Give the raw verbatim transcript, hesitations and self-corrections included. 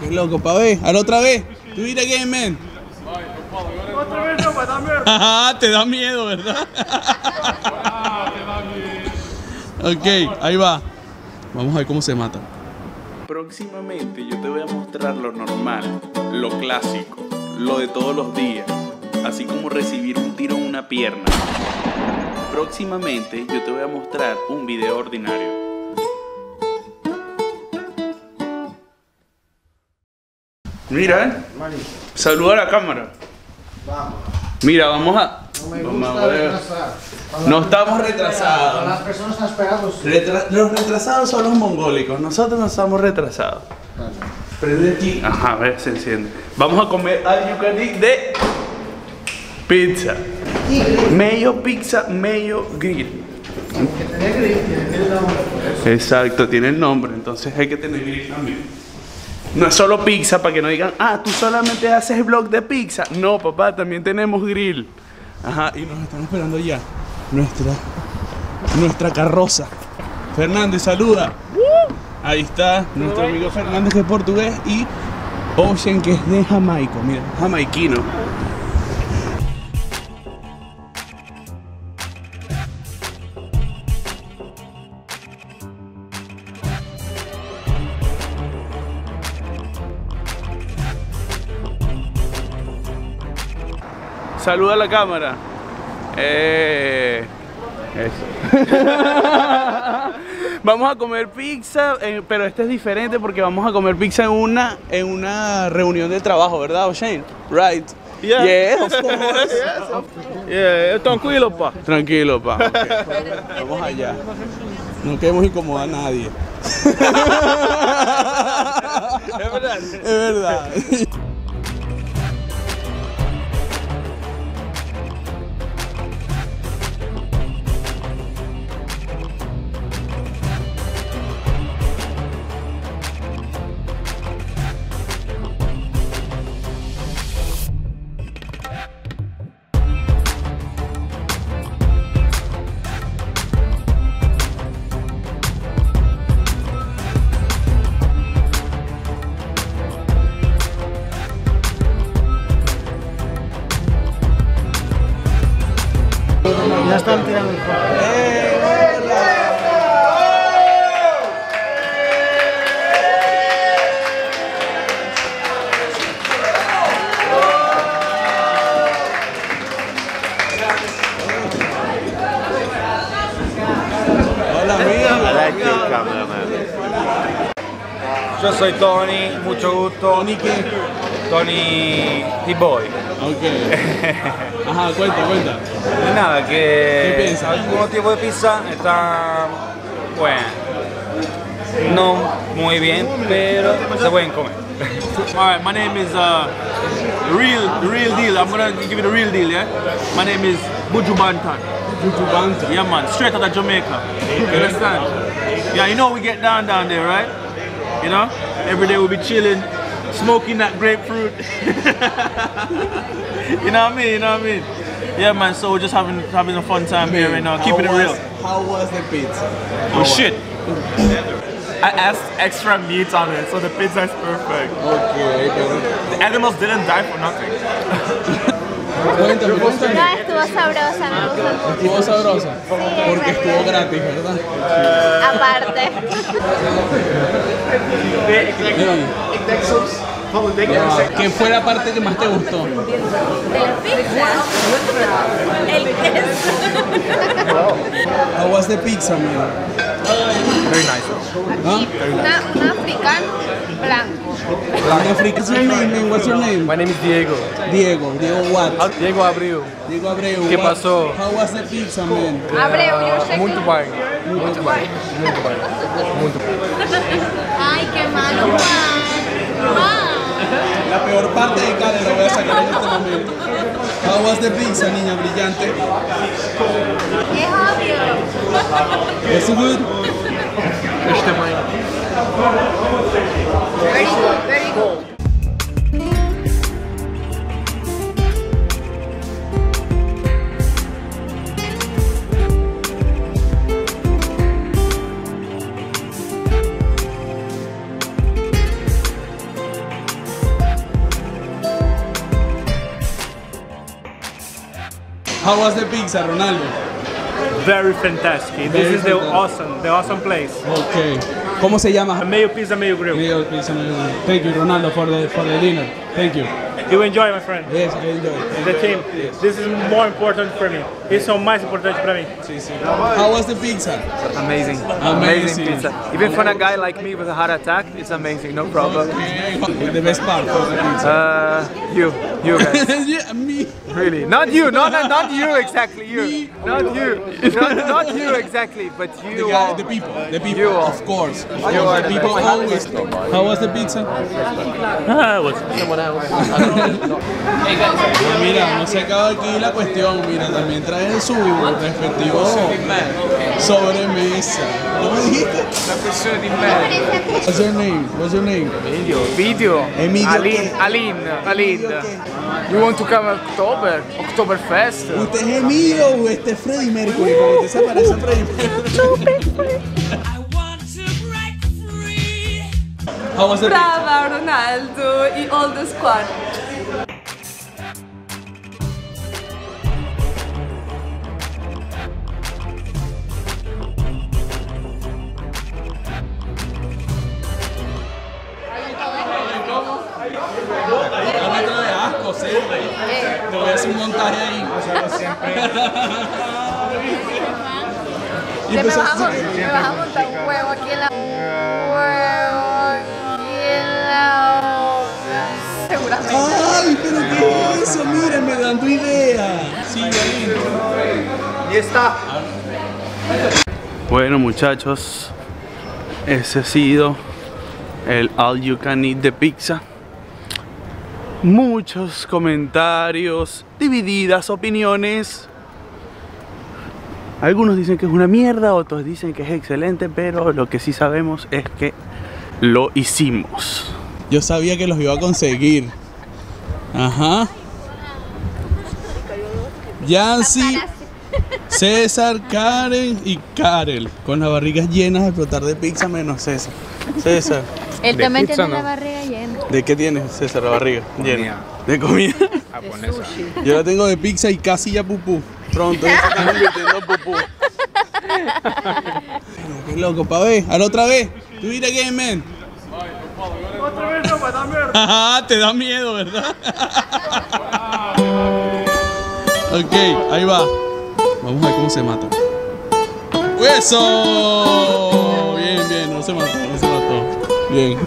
Qué loco, pa' ver. Ahora otra vez. Do it again, man. Otra vez no, me da miedo. Ajá, te da miedo, ¿verdad? Ok, ahí va. Vamos a ver cómo se mata. Próximamente yo te voy a mostrar lo normal, lo clásico, lo de todos los días, así como recibir un tiro en una pierna. Próximamente yo te voy a mostrar un video ordinario. Mira, eh. Saluda a la cámara. Vamos. Mira, vamos a. No me gusta retrasar. No estamos retrasados. Las personas están esperados. Retra... Los retrasados son los mongólicos. Nosotros no estamos retrasados. Vale. Prende aquí. Ajá, a ver, se enciende. Vamos a comer al yucatí de pizza. Medio pizza, medio grill. Aunque tenés grill, tiene el nombre. Exacto, tiene el nombre. Entonces hay que tener grill también. No es solo pizza, para que no digan, ah, tú solamente haces vlog de pizza. No, papá, también tenemos grill. Ajá, y nos están esperando ya nuestra, nuestra carroza. Fernández, saluda. Ahí está nuestro amigo Fernández, que es portugués, y Oshane, que es de Jamaica. Mira, jamaiquino. Saluda a la cámara. Eh, eso. Vamos a comer pizza, eh, pero este es diferente porque vamos a comer pizza en una en una reunión de trabajo, ¿verdad, Oshane? Right. Yeah. Yes, of course. Yes, of course. Yeah. Tranquilo, pa. Tranquilo, pa. Okay. Vamos allá. No queremos incomodar a nadie. Es verdad. Es verdad. Ya están tirando el fuego. Hola amiga. Yo soy Tony, mucho gusto. Tony qué? Tony T-Boy. Ok. Ajá, cuenta, cuenta. Y nada, que ¿qué piensas? Algún tipo de pizza está bueno, no muy bien, pero se pueden comer. Alright, my name is uh, real, real deal. I'm gonna give you the real deal, yeah. My name is Buju Banton. Buju Banton. Yeah, man, straight out of Jamaica. You understand? Yeah, you know we get down down there, right? You know, every day we'll be chilling, smoking that grapefruit. You know what I mean? You know what I mean? Yeah, man, so we're just having having a fun time man, here right now, keeping it real. How was the pizza? Oh, how shit. I asked extra meat on it, so the pizza is perfect. Okay, okay. The animals didn't die for nothing. No, estuvo sabrosa, me gustó. Estuvo sabrosa. Porque estuvo gratis, ¿verdad? Aparte. Wow. ¿Qué fue la parte que más te gustó? ¿De la pizza? El queso. How was the pizza, man? Very nice. Huh? Una, una africana blanco. Una africana. What's your name? My name is Diego. Diego. Diego what? Diego Abreu. Diego Abreu. ¿Qué pasó? How was the pizza, man? Abreu. Muito bem. Muito bem. Muito bem. Muito bem. Ay, qué malo. La peor parte de Karen lo voy a sacar en este momento. How was the pizza, niña brillante? Es obvio. ¿Es good? Este mañana. Very good, very good. How was the pizza, Ronaldo? Very fantastic. Very This fantastic. is the awesome, the awesome place. Okay. ¿Cómo se llama? A medio pizza, medio grill. Medio pizza, medio grill. Thank you, Ronaldo, for the for the dinner. Thank you. You enjoy, my friend. Yes, I enjoy. And the team. Yes. This is more important for me. Eso es más importante para mí. Sí, sí. How was the pizza? Amazing. Amazing, amazing pizza. Even for a guy like me with a heart attack, it's amazing. No problem. The best part of the pizza. Uh, you, you guys. Yeah, me. Really? Not you. Not not you exactly. You. Me. Not you. Not, not you exactly. But you. The, guy, all. the people. The people. You all. Of course. Of course. You are the people always. How was the pizza? Ah, was someone else. Pues mira, no se acaba aquí la cuestión. Mira, también traen su respectivo sobremesa. ¿Cómo dijiste? What's your name? What's your name? Video. Video. Emilio. Aline. Aline. Aline. You want to come October? Oktoberfest? ¿Usted es Emilio o este es Freddy Mercury? Porque usted se parece a Freddy Mercury. Brava, Ronaldo y all the squad. Te voy a hacer un montaje ahí. Se me vas a montar un huevo aquí en la huevo aquí en la boca. Seguramente. Ay, pero qué es eso, mírenme dando idea. Sí, ahí. Y está. Bueno, muchachos, ese ha sido el All You Can Eat de pizza. Muchos comentarios, divididas opiniones. Algunos dicen que es una mierda, otros dicen que es excelente, pero lo que sí sabemos es que lo hicimos. Yo sabía que los iba a conseguir. Ajá. Yancy, César, Karen y Karel. Con las barrigas llenas de explotar de pizza menos César. César. Él también pizza, tiene no. la barriga llena. ¿De qué tienes, César, la barriga llena? ¿De comida? De sushi. Yo la tengo de pizza y casi ya pupú. Pronto, ya se está convirtiendo en pupú. Qué loco, pa' ver. Hazlo otra vez. Do it again, man. Otra vez no me da miedo. Ajá, te da miedo, ¿verdad? Ok, ahí va. Vamos a ver cómo se mata. ¡Eso! Bien, bien, no se mató, no se mató. Bien.